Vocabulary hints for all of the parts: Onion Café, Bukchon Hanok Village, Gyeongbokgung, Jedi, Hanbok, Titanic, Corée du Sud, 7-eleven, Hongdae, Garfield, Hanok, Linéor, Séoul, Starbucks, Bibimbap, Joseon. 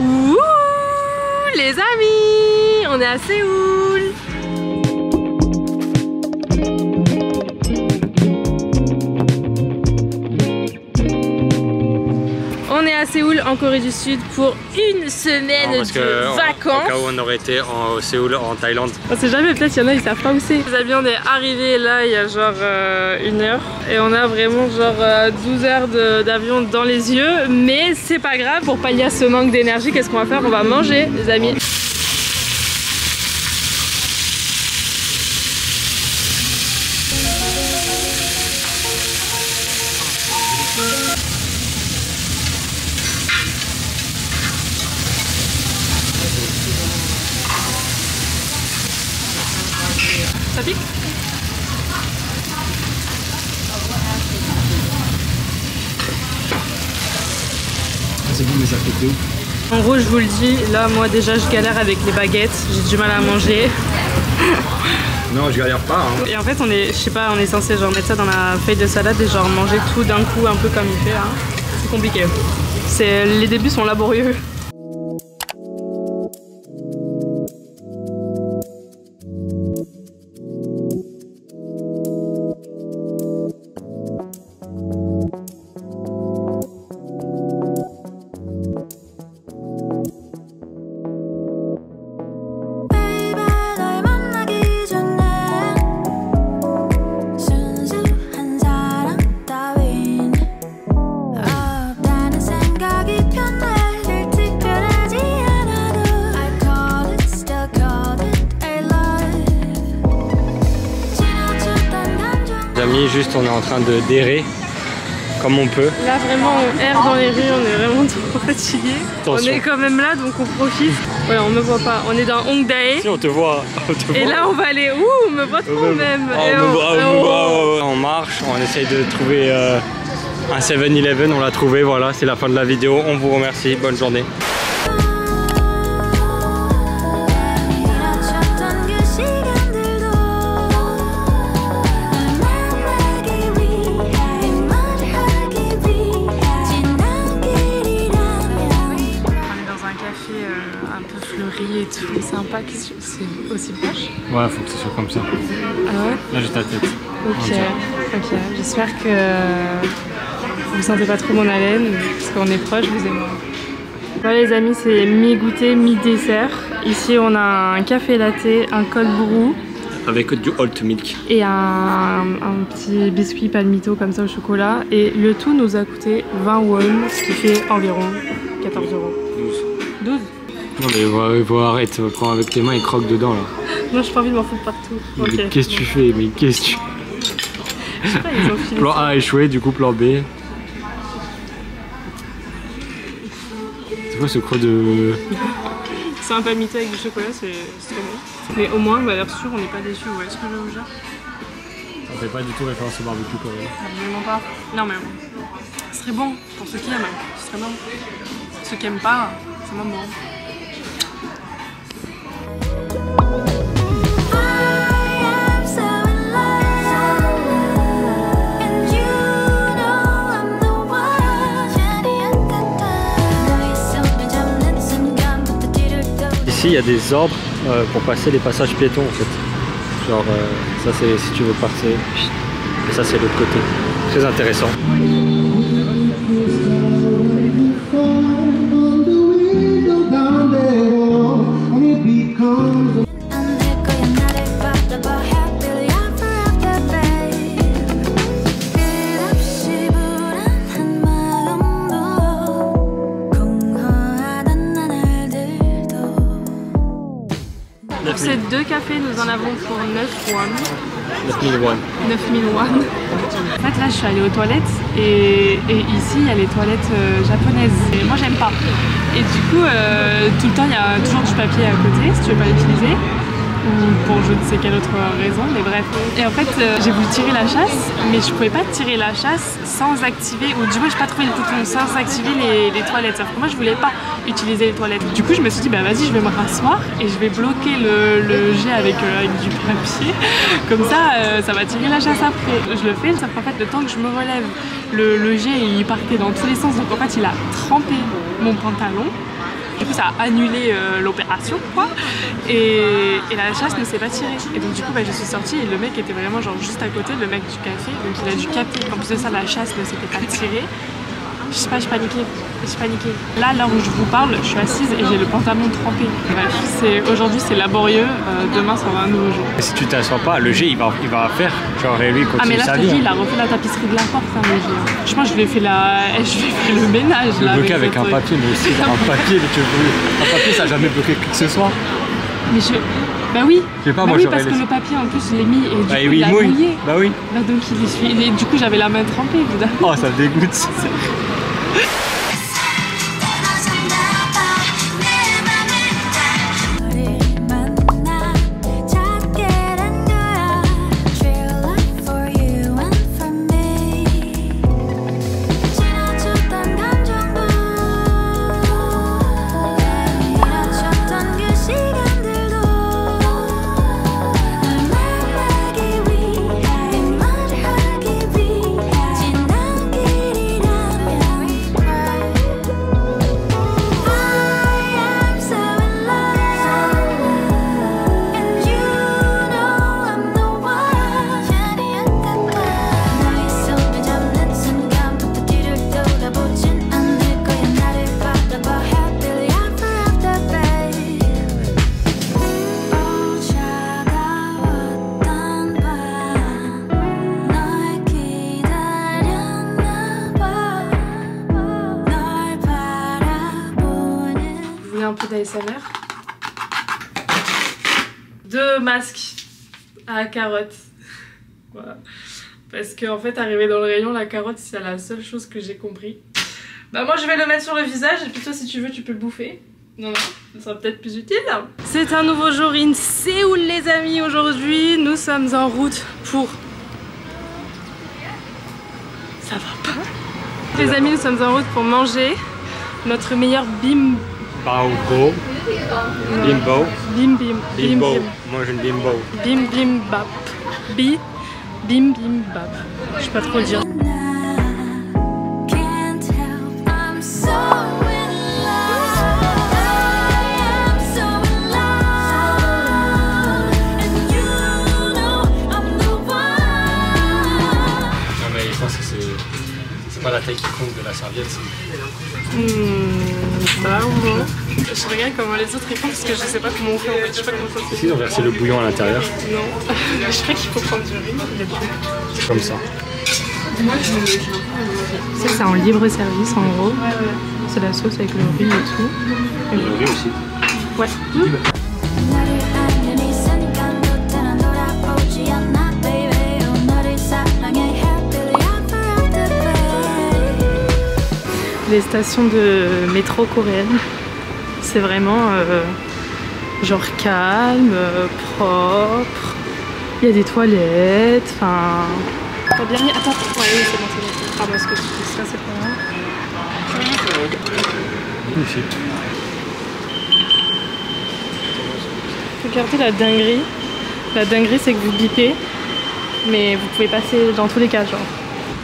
Ouh les amis, on est à Séoul. On est à Séoul en Corée du Sud pour une semaine de vacances. Au cas où on aurait été au Séoul en Thaïlande. On sait jamais, peut-être il y en a qui savent pas où c'est. Les amis, on est arrivé là il y a genre une heure et on a vraiment genre 12 heures d'avion dans les yeux, mais c'est pas grave. Pour pallier à ce manque d'énergie, qu'est-ce qu'on va faire? On va manger, les amis. Ça pique? C'est bon, mais ça pique d'où? En gros, je vous le dis, là moi déjà je galère avec les baguettes, j'ai du mal à manger. Non, je galère pas hein. Et en fait on est, je sais pas, on est censé genre mettre ça dans la feuille de salade et genre manger tout d'un coup un peu comme il fait là. C'est compliqué. Les débuts sont laborieux. Juste on est en train de d'errer comme on peut. Là vraiment on erre dans les rues, on est vraiment trop fatigué. Attention. On est quand même là donc on profite. Ouais, on me voit pas, on est dans Hongdae. Si on te voit, on te voit. Et là on va aller, ouh on me voit trop même. On marche, on essaye de trouver un 7-eleven, on l'a trouvé, voilà c'est la fin de la vidéo, on vous remercie, bonne journée. Sympa, c'est aussi proche. Ouais, faut que ce soit comme ça. Ah ouais? Là, j'ai ta tête. Ok, ok. J'espère que vous sentez pas trop mon haleine, parce qu'on est proche, vous et moi. Voilà, les amis, c'est mi-goûter, mi-dessert. Ici, on a un café latte, un cold brew. Avec du oat milk. Et un petit biscuit palmito comme ça au chocolat. Et le tout nous a coûté 20 won, ce qui fait environ 14 euros. 12. Non mais arrête, prends avec tes mains et croque dedans là. Non, j'ai pas envie de m'en foutre partout. Mais okay. Qu'est-ce que tu fais? Mais qu'est-ce que tu... Je sais pas, ils ont fini. Plan A a échoué, du coup plan B. C'est quoi ce croc de... C'est un palmito avec du chocolat, c'est très bon. Mais au moins, on a l'air sûr, on n'est pas déçus. Ouais, est-ce que je vous jure? Ça fait pas du tout référence au barbecue quand même. Absolument pas. Non mais... Ce serait bon, pour ceux qui aiment. Ce serait bon. Pour ceux qui aiment pas, c'est moins bon. Ici, il y a des ordres pour passer les passages piétons en fait. Genre ça c'est si tu veux passer et ça c'est l'autre côté. Très intéressant. Ces deux cafés, nous en avons pour 9 won. 9000 won. 9000 won. En fait, là, je suis allée aux toilettes et ici, il y a les toilettes japonaises. Et moi, j'aime pas. Et du coup, tout le temps, il y a toujours du papier à côté si tu veux pas l'utiliser. Ou pour je ne sais quelle autre raison, mais bref. Et en fait, j'ai voulu tirer la chasse, mais je pouvais pas tirer la chasse sans activer, ou du moins, j'ai pas trouvé le bouton sans activer les toilettes. Sauf que moi, je voulais pas utiliser les toilettes. Du coup, je me suis dit, bah vas-y, je vais me rasseoir et je vais bloquer le jet avec du papier. Comme ça, ça va tirer la chasse après. Je le fais, sauf qu'en fait, le temps que je me relève, le jet il partait dans tous les sens. Donc en fait, il a trempé mon pantalon. Du coup, ça a annulé l'opération, quoi. Et la chasse ne s'est pas tirée. Et donc, du coup, bah, je suis sortie et le mec était vraiment genre juste à côté, le mec du café. Donc, il a dû capter. En plus de ça, la chasse ne s'était pas tirée. Je sais pas, je paniquais. Là, l'heure où je vous parle, je suis assise et j'ai le pantalon trempé. Bref, aujourd'hui c'est laborieux, demain ça va un nouveau jour. Si tu t'assois pas, le G il va faire, genre et lui continue. Ah mais là ce G, il a refait la tapisserie de la porte, hein, le G. Je pense que je lui ai fait le ménage là. Bloqué avec un papier, mais aussi un papier, tu veux. Un papier ça a jamais bloqué qui que ce soit. Mais bah oui, parce que le papier en plus je l'ai mis et du coup il a mouillé. Bah oui. Bah donc il essuie, et du coup j'avais la main trempée évidemment. Oh ça dégoûte. Deux masques à carottes. Voilà. Parce que en fait, arrivé dans le rayon, la carotte, c'est la seule chose que j'ai compris. Bah moi, je vais le mettre sur le visage et puis toi, si tu veux, tu peux le bouffer. Non, non, ça sera peut-être plus utile. C'est un nouveau jour in Séoul, les amis. Aujourd'hui, nous sommes en route pour... Ça va pas. Les amis, nous sommes en route pour manger notre meilleur bim. Bimbo. Bimbo. Bim bim. Bimbo. Mange une bimbo. Bim bim bap. Bi. Bim bim bap. Je sais pas trop dire. Non mais je pense que c'est pas la taille qui compte de la serviette. Bah, bon. Je regarde comment les autres font parce que je sais pas comment on fait en fait, je sais pas comment ça se fait. Si, ils ont versé le bouillon à l'intérieur. Non, je crois qu'il faut prendre du riz. C'est comme ça. Ça, c'est en libre service en gros. C'est la sauce avec le riz et tout. Et le riz aussi. Ouais. Les stations de métro coréennes, c'est vraiment genre calme, propre, il y a des toilettes, enfin... T'as bien mis... Attends, ouais, oui, c'est bon, c'est bon. Ah, parce que tu fais ça, c'est pas mal. Regardez la dinguerie. La dinguerie, c'est que vous bipez, mais vous pouvez passer dans tous les cas, genre.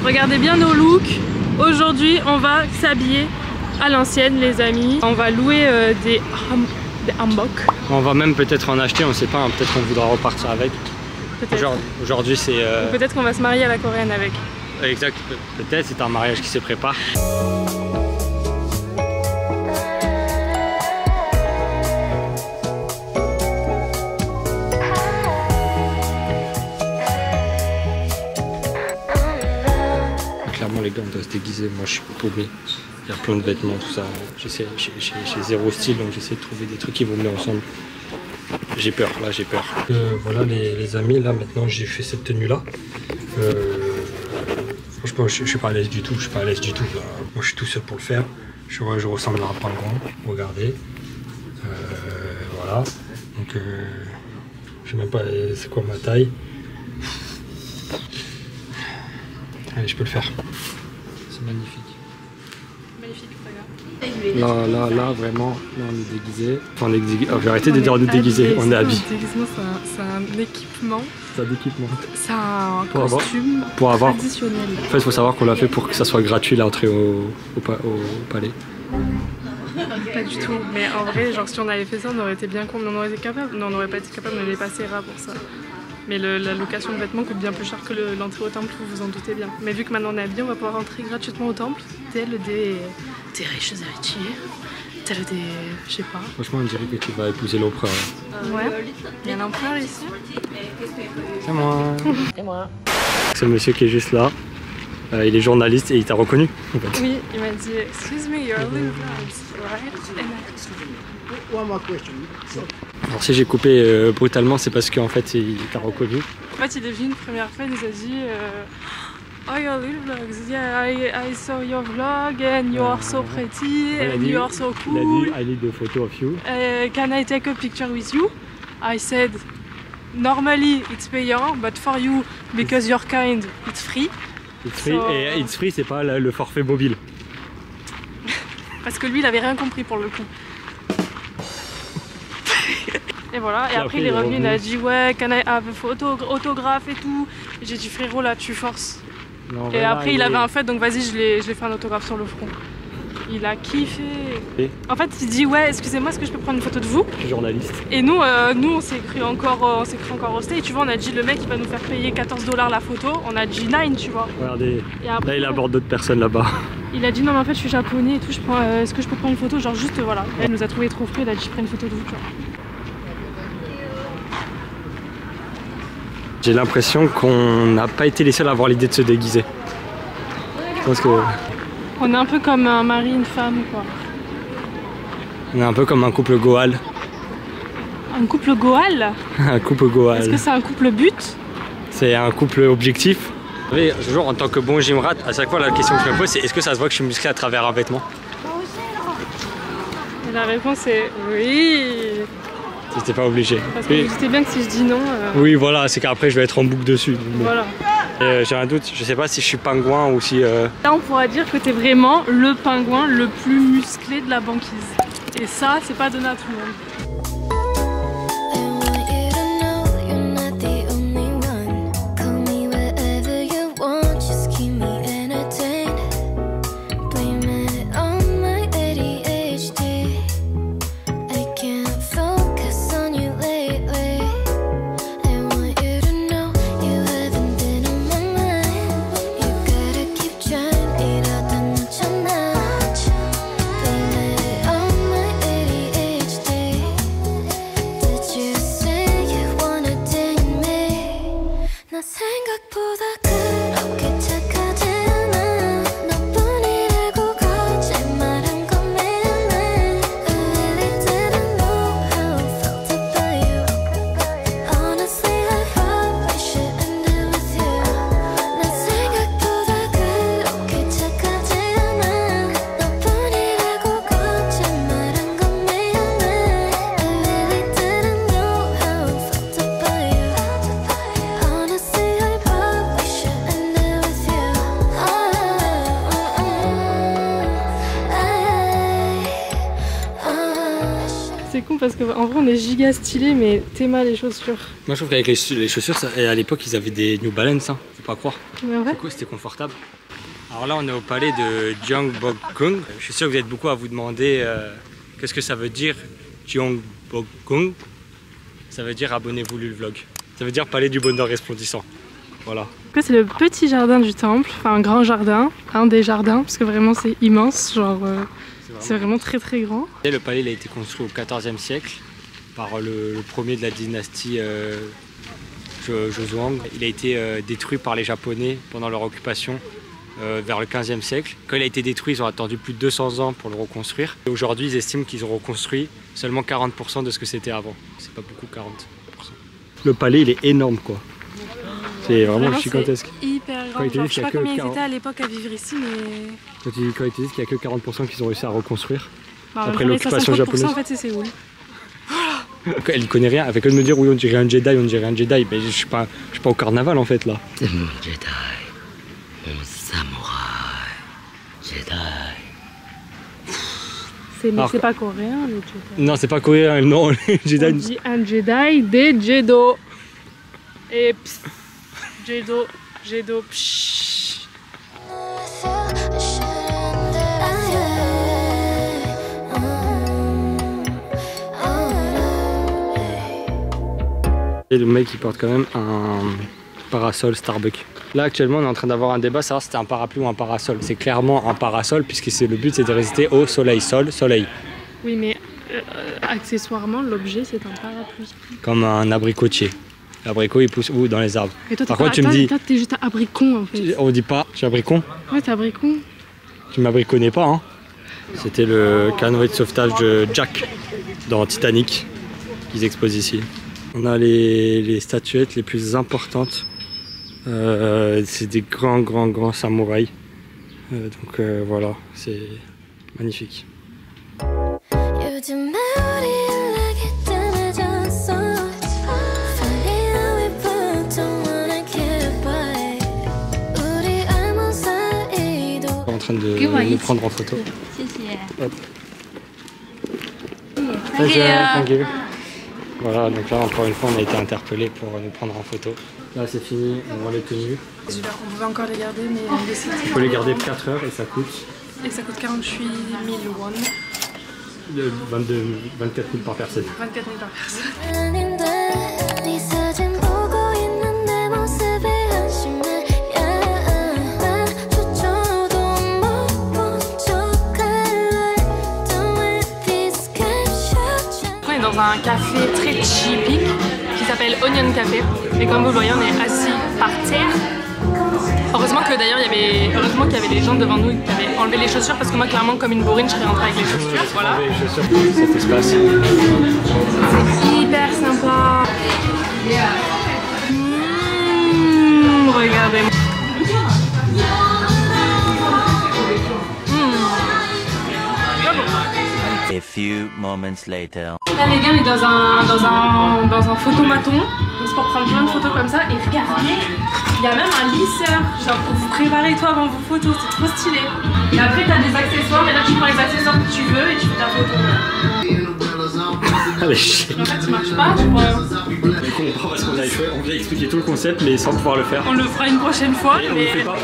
Regardez bien nos looks. Aujourd'hui, on va s'habiller à l'ancienne, les amis. On va louer des hanbok. On va même peut-être en acheter, on sait pas, hein, peut-être qu'on voudra repartir avec. Aujourd'hui, c'est... Peut-être qu'on va se marier à la coréenne avec. Exact, peut-être, c'est un mariage qui se prépare. Les gars, on doit se déguiser. Moi, je suis paumé. Il y a plein de vêtements, tout ça. J'ai zéro style, donc j'essaie de trouver des trucs qui vont venir ensemble. J'ai peur, là, j'ai peur. Voilà, les amis, là, maintenant, j'ai fait cette tenue-là. Franchement, je suis pas à l'aise du tout. Là. Moi, je suis tout seul pour le faire. Je ressemble à un pingouin. Regardez. Voilà. Donc, je sais même pas c'est quoi ma taille. Allez, je peux le faire. C'est magnifique. Magnifique, pas grave. Là, vraiment, là, on est déguisé. Enfin, j'ai arrêté de dire on est déguisé, on est habillé. Le déguisement, c'est un équipement. C'est un équipement. C'est un costume traditionnel. En fait, il faut savoir qu'on l'a fait pour que ça soit gratuit l'entrée au palais. du tout. Mais en vrai, genre si on avait fait ça, on aurait été bien con, on aurait été capable. Non, on n'aurait pas été capable, on est passé rare pour ça. Mais la location de vêtements coûte bien plus cher que l'entrée au temple, vous vous en doutez bien. Mais vu que maintenant on est habillé, on va pouvoir entrer gratuitement au temple. Tel des riches héritiers, tel des... je sais pas. Franchement, on dirait que tu vas épouser l'empereur. Ouais, il y a l'empereur ici. C'est moi. C'est moi. Ce monsieur qui est juste là, il est journaliste et il t'a reconnu en fait. Oui, il m'a dit « Excuse me, you're living right ?» Alors si j'ai coupé brutalement, c'est parce qu'en fait il t'a reconnu. En fait il est venu une première fois, il nous a dit oh your little vlogs, yeah, I saw your vlog and you are so pretty and you are so cool. Il a dit I need a photo of you. Can I take a picture with you? I said normally it's payant, but for you because you're kind it's free. It's free so... et it's free c'est pas le forfait mobile. Parce que lui il avait rien compris pour le coup. Et voilà, et après il est revenu, il a dit ouais, can I have a photo, autographe et tout. J'ai dit frérot là tu forces. Non, et après il avait un fait donc vas-y je l'ai fait un autographe sur le front. Il a kiffé. Et en fait il dit ouais excusez-moi est-ce que je peux prendre une photo de vous? Je suis journaliste. Et nous, on s'est cru encore hostés et tu vois on a dit le mec il va nous faire payer 14 $ la photo, on a dit 9 tu vois. Regardez, et après, là il aborde d'autres personnes là-bas. Il a dit non mais en fait je suis japonais et tout, est-ce que je peux prendre une photo? Genre juste voilà. Elle nous a trouvé trop frais, il a dit je prends une photo de vous quoi. J'ai l'impression qu'on n'a pas été les seuls à avoir l'idée de se déguiser. Je pense que... on est un peu comme un mari, une femme, quoi. On est un peu comme un couple goal. Un couple goal? Un couple goal. Est-ce que c'est un couple but? C'est un couple objectif. Vous savez, toujours en tant que bon gym rat, à chaque fois la question que je me pose c'est est-ce que ça se voit que je suis musclé à travers un vêtement? Et la réponse est oui. J'étais pas obligé. Parce que j'étais bien que si je dis non... oui voilà, c'est qu'après je vais être en boucle dessus. Bon. Voilà. J'ai un doute, je sais pas si je suis pingouin ou si... Là on pourra dire que t'es vraiment le pingouin le plus musclé de la banquise. Et ça, c'est pas donné à tout le monde. Parce qu'en vrai on est giga stylé mais t'es mal les chaussures. Moi je trouve qu'avec les chaussures ça, à l'époque ils avaient des New Balance hein, faut pas croire. Mais ouais. Du coup c'était confortable. Alors là on est au palais de Gyeongbokgung. Je suis sûr que vous êtes beaucoup à vous demander qu'est-ce que ça veut dire Gyeongbokgung. Ça veut dire abonnez-vous le vlog. Ça veut dire palais du bonheur resplendissant. Voilà. C'est le petit jardin du temple, enfin un grand jardin, un des jardins parce que vraiment c'est immense genre... c'est vraiment très très grand. Et le palais il a été construit au XIVe siècle par le premier de la dynastie Joseon. Il a été détruit par les Japonais pendant leur occupation vers le XVe siècle. Quand il a été détruit, ils ont attendu plus de 200 ans pour le reconstruire. Et aujourd'hui, ils estiment qu'ils ont reconstruit seulement 40% de ce que c'était avant. C'est pas beaucoup 40%. Le palais il est énorme quoi. C'est vraiment gigantesque. Hyper grand. Genre, je sais pas combien ils étaient à l'époque à vivre ici, mais... Quand ils te disent qu'il n'y a que 40% qu'ils ont réussi à reconstruire, bah, après l'occupation japonaise. En fait, c'est Séoul. Elle ne connaît rien, elle fait que de me dire oui, on dirait un Jedi, mais je suis pas au carnaval en fait là. C'est mon Jedi, mon samouraï, Jedi. C'est pas coréen le Jedi. Non, c'est pas coréen, non, les Jedi. On dit un Jedi des Jedo. Et psst, Jedo, pshhh. Et le mec il porte quand même un parasol Starbucks. Là actuellement on est en train d'avoir un débat, savoir si c'était un parapluie ou un parasol. C'est clairement un parasol puisque le but c'est de résister au soleil, sol, soleil. Oui mais accessoirement l'objet c'est un parapluie. Comme un abricotier. L'abricot il pousse où dans les arbres. Et toi, par contre tu me dis... Toi t'es juste un abricon en fait. On dit pas, tu es abricon. Ouais t'es abricon. Tu m'abriconnais pas hein. C'était le canoë de sauvetage de Jack dans Titanic qu'ils exposent ici. On a les statuettes les plus importantes. C'est des grands samouraïs. Donc voilà, c'est magnifique. De nous prendre en photo. Hop. Thank you. Voilà, donc là encore une fois on a été interpellé pour nous prendre en photo. Là c'est fini, on voit les tenues. On pouvait encore les garder mais on décide. Il faut les garder 4 heures et ça coûte. Et ça coûte 48 000 won. 24 000 par personne. 24 000 par personne. Un café très typique qui s'appelle Onion Café et comme vous le voyez on est assis par terre. Heureusement que d'ailleurs il y avait des gens devant nous qui avaient enlevé les chaussures parce que moi clairement comme une bourrine je serais rentrée avec les chaussures. Voilà. Cet espace. C'est hyper sympa. Regardez. A few moments later. Là les gars on est dans un photomaton, c'est pour prendre plein de photos comme ça et regardez, il y a même un lisseur, genre pour vous préparer toi avant vos photos, c'est trop stylé. Et après t'as des accessoires, mais là tu prends les accessoires que tu veux et tu fais ta photo. En fait ça marche pas, tu vois. Du coup on prend parce qu'on a échoué, on vous a expliqué tout le concept mais sans pouvoir le faire. On le fera une prochaine fois. Et on mais... le fait pas.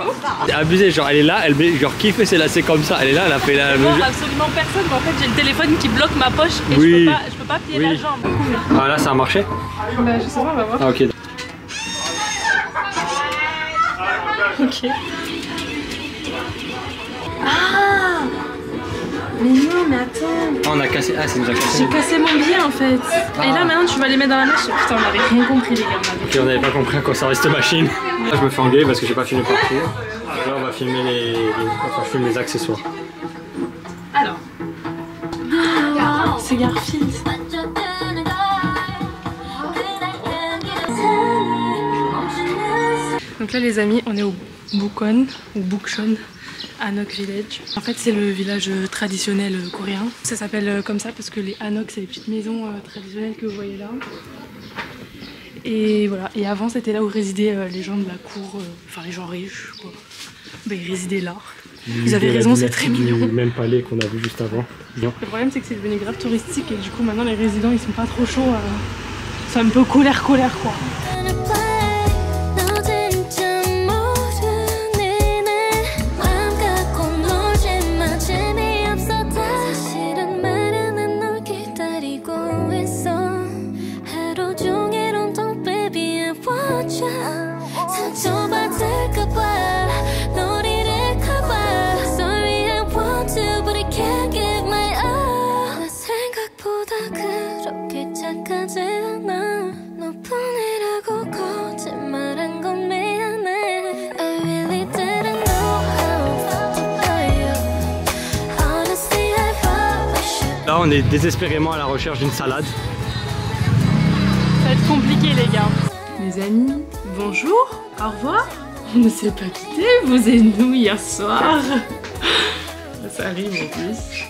C'est abusé, genre elle est là, elle met genre qui fait ses lacets comme ça, elle est là, elle a fait la... Non absolument personne, mais en fait j'ai le téléphone qui bloque ma poche et oui. Je peux pas plier oui. La jambe. Ah là ça a marché? Bah je sais pas, on va voir. Ah ok. Ok. Ah mais non mais attends. Ah on a cassé, ah ça nous a cassé. J'ai cassé mon billet en fait. Ah. Et là maintenant tu vas les mettre dans la machine. Putain on avait rien compris les gars. Ok on avait pas compris à quoi servait cette machine. Là je me fais engueuler parce que j'ai pas filmé partout. Là on va filmer les... Enfin je filme les accessoires. Alors. C'est Garfield. Donc là les amis, on est au Bukchon ou Bukchon Hanok Village. En fait c'est le village traditionnel coréen. Ça s'appelle comme ça parce que les Hanok c'est les petites maisons traditionnelles que vous voyez là. Et voilà, et avant c'était là où résidaient les gens de la cour, enfin les gens riches quoi. Ben, ils résidaient là. Vous avez raison, c'est très mignon. Le même palais qu'on a vu juste avant. Non. Le problème c'est que c'est devenu grave touristique et du coup maintenant les résidents ils sont pas trop chauds. C'est un peu colère quoi. Là on est désespérément à la recherche d'une salade. Ça va être compliqué les gars. Mes amis, bonjour, au revoir. On ne s'est pas quitté, vous et nous hier soir. Ça arrive en plus.